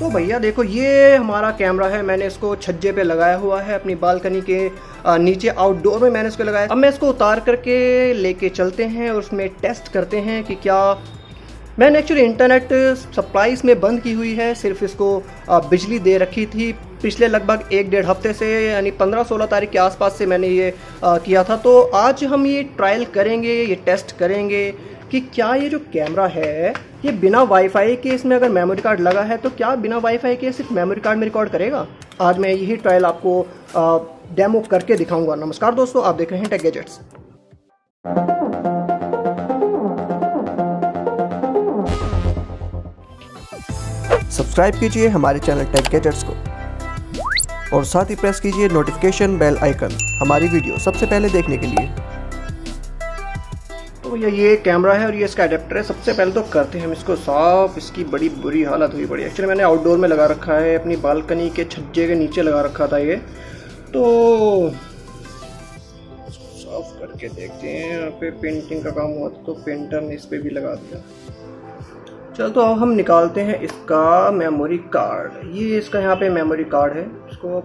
तो भैया देखो ये हमारा कैमरा है, मैंने इसको छज्जे पे लगाया हुआ है, अपनी बालकनी के नीचे आउटडोर में मैंने इसको लगाया। अब मैं इसको उतार करके लेके चलते हैं और उसमें टेस्ट करते हैं कि क्या, मैंने एक्चुअली इंटरनेट सप्लाई में बंद की हुई है, सिर्फ इसको बिजली दे रखी थी पिछले लगभग एक डेढ़ हफ्ते से, यानी 15-16 तारीख के आसपास से मैंने ये किया था। तो आज हम ये ट्रायल करेंगे, ये टेस्ट करेंगे कि क्या ये जो कैमरा है ये बिना वाईफाई के, इसमें अगर मेमोरी कार्ड लगा है तो क्या बिना वाईफाई के सिर्फ मेमोरी कार्ड में रिकॉर्ड करेगा। आज मैं यही ट्रायल आपको डेमो करके दिखाऊंगा। नमस्कार दोस्तों, आप देख रहे हैं टेक गैजेट्स। सब्सक्राइब कीजिए हमारे चैनल टेक गैजेट्स को और साथ ही प्रेस कीजिए नोटिफिकेशन बेल आइकन हमारी वीडियो सबसे पहले देखने के लिए। तो ये कैमरा है और ये इसका अडेप्टर है। सबसे पहले तो करते हैं हम इसको साफ, इसकी बड़ी बुरी हालत हुई पड़ी। एक्चुअली मैंने आउटडोर में लगा रखा है, अपनी बालकनी के छज्जे के नीचे लगा रखा था ये। तो साफ करके देखते हैं, यहाँ पे पेंटिंग का काम हुआ था तो पेंटर ने इस पर भी लगा दिया। चल तो अब हम निकालते हैं इसका मेमोरी कार्ड। ये इसका यहाँ पे मेमोरी कार्ड है, इसको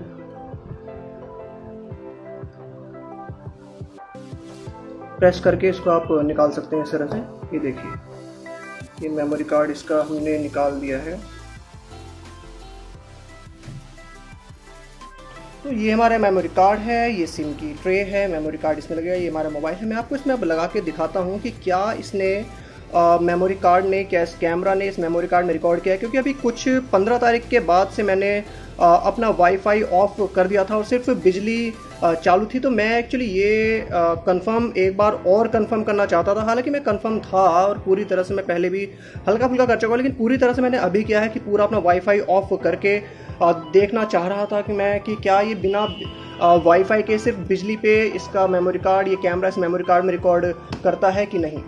प्रेस करके इसको आप निकाल सकते हैं इस तरह से। ये देखिए ये मेमोरी कार्ड इसका हमने निकाल दिया है। तो ये हमारा मेमोरी कार्ड है, ये सिम की ट्रे है, मेमोरी कार्ड इसमें लगेगा, ये हमारा मोबाइल है। मैं आपको इसमें अब लगा के दिखाता हूँ कि क्या इसने मेमोरी कार्ड ने, क्या इस कैमरा ने इस मेमोरी कार्ड में रिकॉर्ड किया है, क्योंकि अभी कुछ 15 तारीख के बाद से मैंने अपना वाईफाई ऑफ कर दिया था और सिर्फ बिजली चालू थी। तो मैं एक्चुअली ये कंफर्म एक बार और कंफर्म करना चाहता था, हालांकि मैं कंफर्म था और पूरी तरह से मैं पहले भी हल्का फुल्का कर चुका हूँ, लेकिन पूरी तरह से मैंने अभी किया है कि पूरा अपना वाईफाई ऑफ करके देखना चाह रहा था कि मैं कि क्या ये बिना वाईफाई के सिर्फ बिजली पे इसका मेमोरी कार्ड, ये कैमरा इस मेमोरी कार्ड में रिकॉर्ड करता है कि नहीं।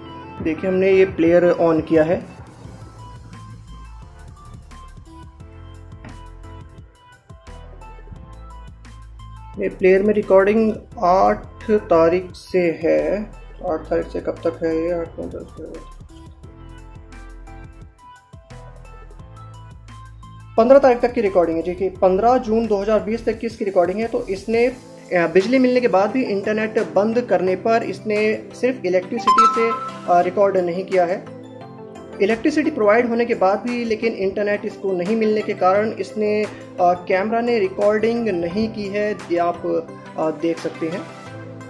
देखिए हमने ये प्लेयर ऑन किया है, ये प्लेयर में रिकॉर्डिंग 8 तारीख से है। 8 तारीख से कब तक है ये, 8-15 तारीख तक की रिकॉर्डिंग है जी, कि 15 जून 2020 तक की इसकी रिकॉर्डिंग है। तो इसने बिजली मिलने के बाद भी इंटरनेट बंद करने पर इसने सिर्फ इलेक्ट्रिसिटी से रिकॉर्ड नहीं किया है, इलेक्ट्रिसिटी प्रोवाइड होने के बाद भी, लेकिन इंटरनेट इसको नहीं मिलने के कारण इसने कैमरा ने रिकॉर्डिंग नहीं की है। ये आप देख सकते हैं,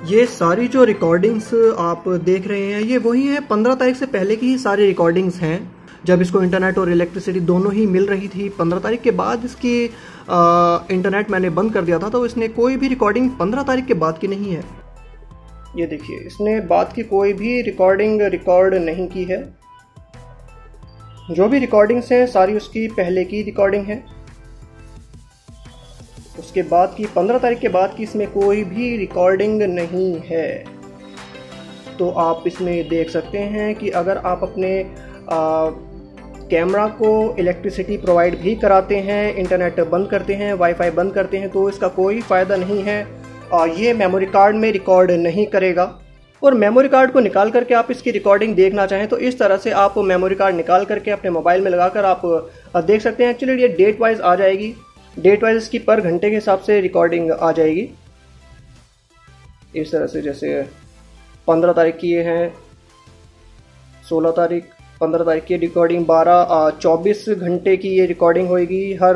ये सारी जो रिकॉर्डिंग्स आप देख रहे हैं ये वही हैं 15 तारीख से पहले की ही सारी रिकॉर्डिंग्स हैं, जब इसको इंटरनेट और इलेक्ट्रिसिटी दोनों ही मिल रही थी। 15 तारीख के बाद इसकी इंटरनेट मैंने बंद कर दिया था, तो इसने कोई भी रिकॉर्डिंग 15 तारीख के बाद की नहीं है। ये देखिए इसने बाद की कोई भी रिकॉर्डिंग रिकॉर्ड नहीं की है, जो भी रिकॉर्डिंग्स हैं सारी उसकी पहले की रिकॉर्डिंग है। उसके बाद की 15 तारीख के बाद की इसमें कोई भी रिकॉर्डिंग नहीं है। तो आप इसमें देख सकते हैं कि अगर आप अपने कैमरा को इलेक्ट्रिसिटी प्रोवाइड भी कराते हैं, इंटरनेट बंद करते हैं, वाईफाई बंद करते हैं, तो इसका कोई फ़ायदा नहीं है। ये मेमोरी कार्ड में रिकॉर्ड नहीं करेगा। और मेमोरी कार्ड को निकाल करके आप इसकी रिकॉर्डिंग देखना चाहें तो इस तरह से आप मेमोरी कार्ड निकाल करके अपने मोबाइल में लगाकर आप देख सकते हैं। एक्चुअली ये डेट वाइज आ जाएगी, डेट वाइज इसकी पर घंटे के हिसाब से रिकॉर्डिंग आ जाएगी इस तरह से। जैसे 15 तारीख की ये है, 16 तारीख, 15 तारीख की रिकॉर्डिंग, 12-24 घंटे की ये रिकॉर्डिंग होगी। हर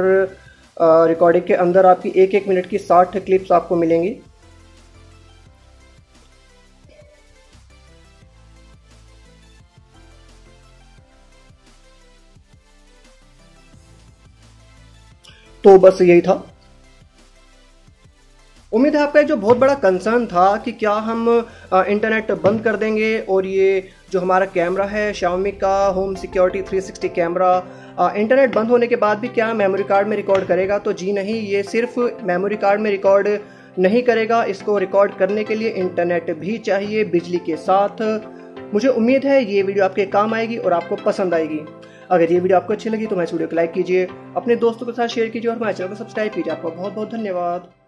रिकॉर्डिंग के अंदर आपकी 1-1 मिनट की 60 क्लिप्स आपको मिलेंगी। तो बस यही था। उम्मीद है आपका जो बहुत बड़ा कंसर्न था कि क्या हम इंटरनेट बंद कर देंगे और ये जो हमारा कैमरा है Xiaomi का होम सिक्योरिटी 360 कैमरा, इंटरनेट बंद होने के बाद भी क्या मेमोरी कार्ड में रिकॉर्ड करेगा, तो जी नहीं, ये सिर्फ मेमोरी कार्ड में रिकॉर्ड नहीं करेगा। इसको रिकॉर्ड करने के लिए इंटरनेट भी चाहिए बिजली के साथ। मुझे उम्मीद है ये वीडियो आपके काम आएगी और आपको पसंद आएगी। अगर ये वीडियो आपको अच्छी लगी तो हमारे वीडियो को लाइक कीजिए, अपने दोस्तों के साथ शेयर कीजिए और हमारे चैनल को सब्सक्राइब कीजिए। आपका बहुत बहुत धन्यवाद।